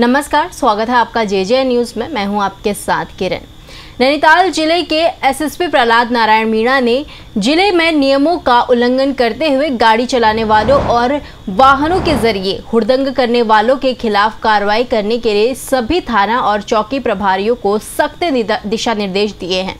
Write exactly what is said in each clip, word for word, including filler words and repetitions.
नमस्कार, स्वागत है आपका जेजेएन न्यूज़ में। मैं हूं आपके साथ किरण। नैनीताल जिले के एसएसपी प्रहलाद नारायण मीणा ने जिले में नियमों का उल्लंघन करते हुए गाड़ी चलाने वालों और वाहनों के जरिए हुड़दंग करने वालों के खिलाफ कार्रवाई करने के लिए सभी थाना और चौकी प्रभारियों को सख्त दिशा निर्देश दिए हैं।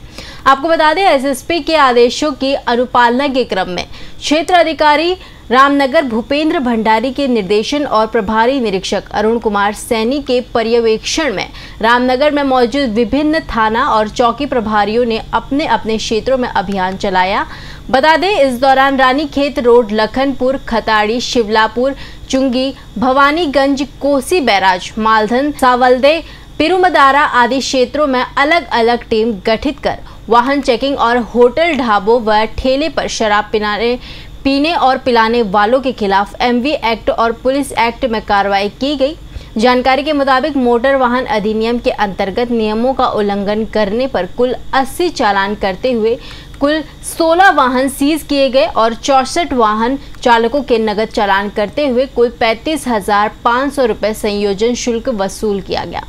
आपको बता दें, एसएसपी के आदेशों की अनुपालना के क्रम में क्षेत्र अधिकारी रामनगर भूपेंद्र भंडारी के निर्देशन और प्रभारी निरीक्षक अरुण कुमार सैनी के पर्यवेक्षण में रामनगर में मौजूद विभिन्न थाना और चौकी प्रभारियों ने अपने अपने क्षेत्रों में अभियान चलाया। बता दें, इस दौरान रानीखेत रोड, लखनपुर, खताड़ी, शिवलापुर, चुंगी, भवानीगंज, कोसी बैराज, मालधन, सावलदे, पिरुमदारा आदि क्षेत्रों में अलग अलग टीम गठित कर वाहन चेकिंग और होटल, ढाबों व ठेले पर शराब पिलाने पीने और पिलाने वालों के खिलाफ एमवी एक्ट और पुलिस एक्ट में कार्रवाई की गई। जानकारी के मुताबिक मोटर वाहन अधिनियम के अंतर्गत नियमों का उल्लंघन करने पर कुल अस्सी चालान करते हुए कुल सोलह वाहन सीज किए गए और चौंसठ वाहन चालकों के नगद चालान करते हुए कुल पैंतीस हजार पाँच सौ रुपये संयोजन शुल्क वसूल किया गया।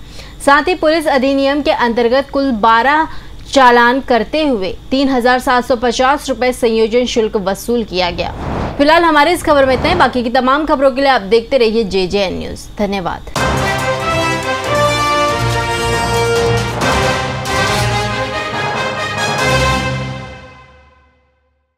साथ ही पुलिस अधिनियम के अंतर्गत कुल बारह चालान करते हुए तीन हजार सात सौ पचास रुपये संयोजन शुल्क वसूल किया गया। फिलहाल हमारे इस खबर में इतना ही। बाकी की तमाम खबरों के लिए आप देखते रहिए जेजेएन न्यूज़। धन्यवाद।